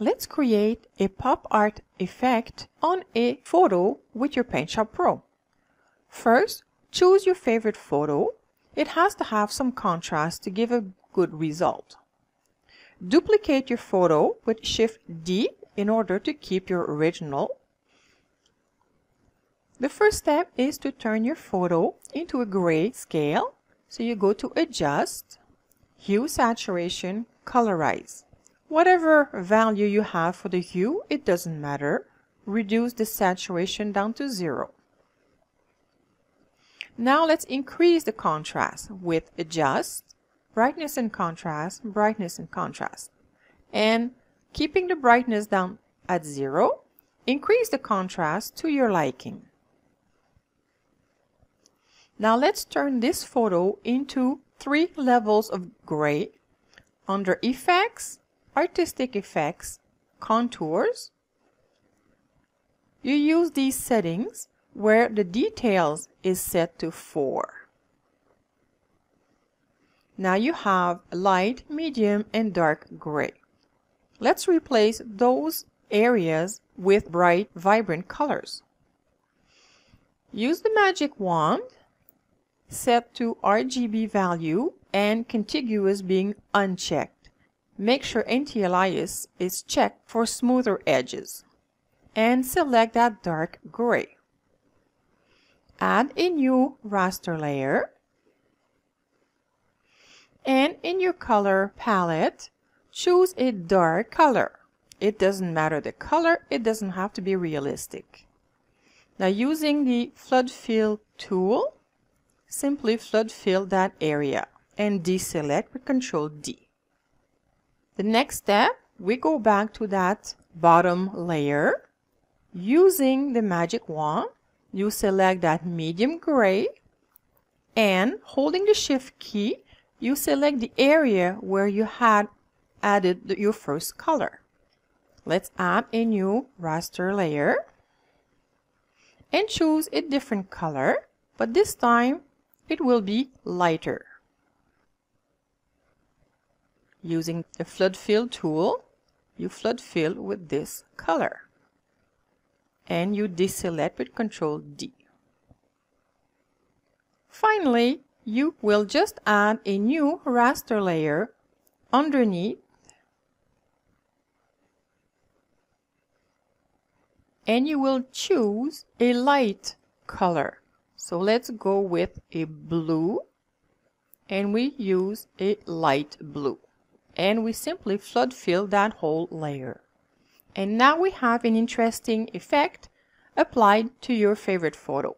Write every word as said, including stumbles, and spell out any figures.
Let's create a pop art effect on a photo with your PaintShop Pro. First, choose your favorite photo. It has to have some contrast to give a good result. Duplicate your photo with Shift D in order to keep your original. The first step is to turn your photo into a gray scale. So you go to Adjust, Hue, Saturation, Colorize. Whatever value you have for the hue, it doesn't matter. Reduce the saturation down to zero. Now let's increase the contrast with Adjust, Brightness and Contrast, Brightness and Contrast. And keeping the brightness down at zero, increase the contrast to your liking. Now let's turn this photo into three levels of gray under Effects, Artistic Effects, Contours. You use these settings where the details is set to four. Now you have light, medium, and dark gray. Let's replace those areas with bright, vibrant colors. Use the magic wand, set to R G B value and contiguous being unchecked. Make sure anti-alias is checked for smoother edges. And select that dark gray. Add a new raster layer, and in your color palette, choose a dark color. It doesn't matter the color, it doesn't have to be realistic. Now using the Flood Fill tool, simply flood fill that area and deselect with Control D. The next step, we go back to that bottom layer. Using the magic wand, you select that medium gray and holding the Shift key, you select the area where you had added the, your first color. Let's add a new raster layer and choose a different color, but this time it will be lighter. Using the Flood Fill tool, you flood fill with this color. And you deselect with Control D. Finally, you will just add a new raster layer underneath and you will choose a light color. So let's go with a blue and we use a light blue and we simply flood fill that whole layer. And now we have an interesting effect applied to your favorite photo.